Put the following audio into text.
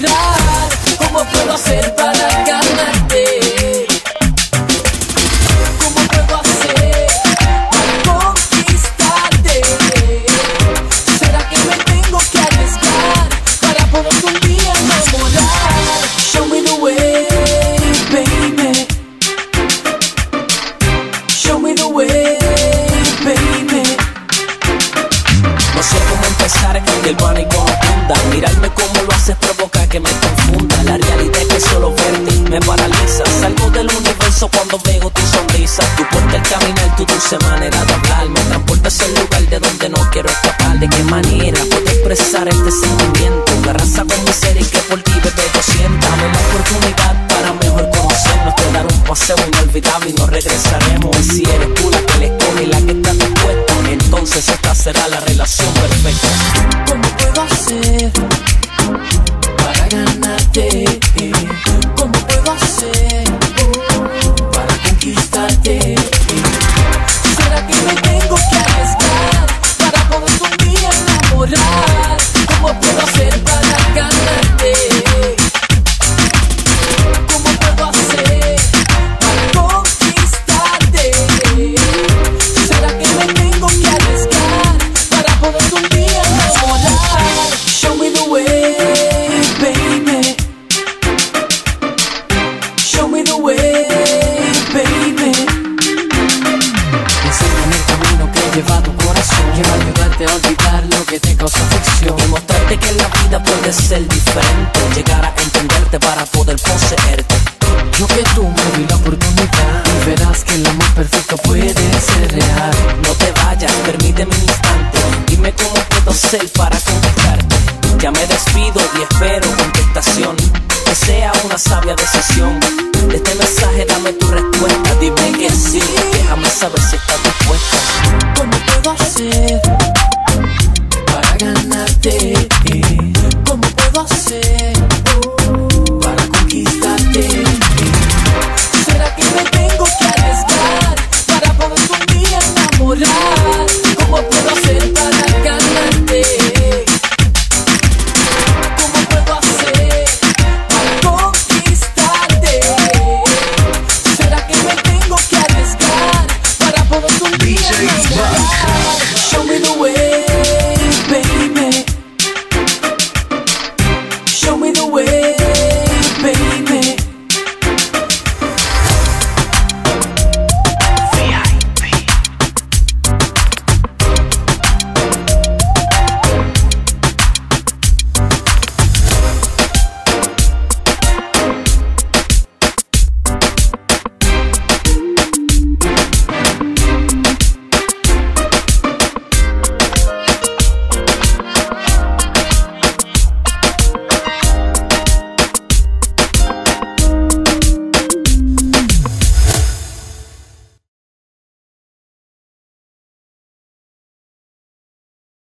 volar? ¿Cómo puedo hacer para ganarte? ¿Cómo puedo hacer para conquistarte? ¿Será que me tengo que arriesgar para poder un día enamorar? Show me the way, baby. Show me the way, baby. No sé cómo empezar con el pan y con mirarme como lo haces provoca que me confunda. La realidad es que solo verte me paraliza. Salgo del universo cuando veo tu sonrisa. Tu porte al caminar, tu dulce manera de hablar me transportas al lugar de donde no quiero escapar. ¿De qué manera puedo expresar este sentimiento? La raza con mi ser y que por ti bebé lo sienta. Dame la oportunidad para mejor conocernos. Te daré un paseo inolvidable y nos regresaremos. Y si eres tú la que le escoge y la que está dispuesta, entonces esta será la relación perfecta. ¿Cómo puedo hacer para ganarte? ¿Cómo puedo hacer para conquistarte? ¿Será que me tengo que arriesgar para poder un día enamorar? ¿Cómo puedo hacer para ganarte? Ser diferente, llegar a entenderte para poder poseerte. Yo que tú me di la oportunidad y verás que el amor perfecto puede ser real. No te vayas, permíteme un instante, dime cómo puedo hacer para conquistarte. Ya me despido y espero contestación, que sea una sabia decisión. De este mensaje dame tu respuesta, dime que sí, déjame saber si estás dispuesta. ¿Cómo puedo hacer para ganarte? ¿Cómo puedo hacer?